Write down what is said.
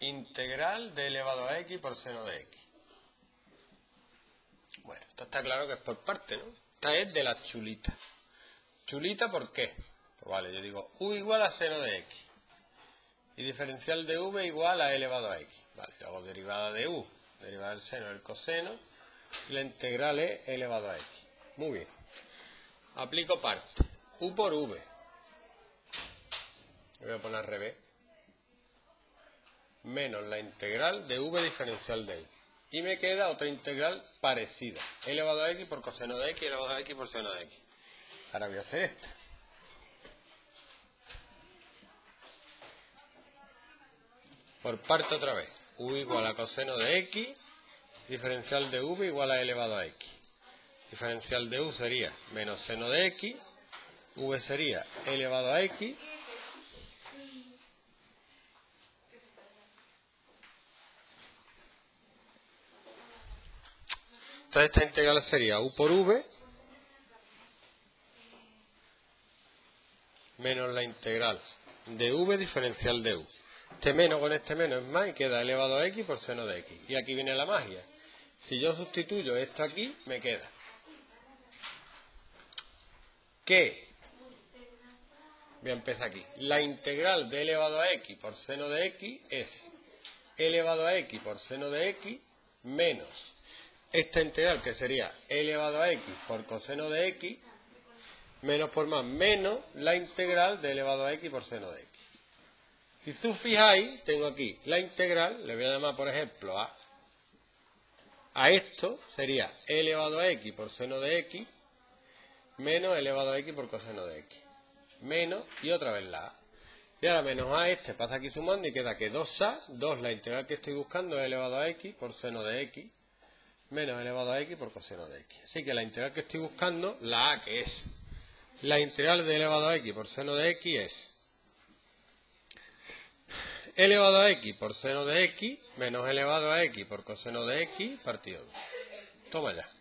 integral de elevado a x por seno de x. Bueno, esto está claro que es por parte, ¿no? Esta es de la chulita. ¿Chulita por qué? Pues vale, yo digo u igual a seno de x. Y diferencial de v igual a elevado a x. Vale, yo hago derivada de u. Derivada del seno del coseno. Y la integral es elevado a x. Muy bien. Aplico parte. U por v. Lo voy a poner al revés. Menos la integral de v diferencial de x. Y me queda otra integral parecida. Elevado a x por coseno de x, elevado a x por seno de x. Ahora voy a hacer esta. Por parte otra vez. U igual a coseno de x. Diferencial de v igual a elevado a x. Diferencial de u sería menos seno de x. V sería elevado a x. Entonces esta integral sería u por v menos la integral de v diferencial de u. Este menos con este menos es más y queda elevado a x por seno de x. Y aquí viene la magia. Si yo sustituyo esto aquí, me queda que, voy a empezar aquí, la integral de elevado a x por seno de x es elevado a x por seno de x menos esta integral que sería elevado a x por coseno de x, menos por más, menos la integral de elevado a x por seno de x. Si sufijáis, tengo aquí la integral, le voy a llamar por ejemplo a esto, sería elevado a x por seno de x, menos elevado a x por coseno de x, menos, y otra vez la a. Y ahora menos a este pasa aquí sumando y queda que 2a, 2 la integral que estoy buscando es elevado a x por seno de x, menos elevado a x por coseno de x. Así que la integral que estoy buscando, la a, que es la integral de elevado a x por seno de x, es elevado a x por seno de x menos elevado a x por coseno de x partido 2. Toma ya.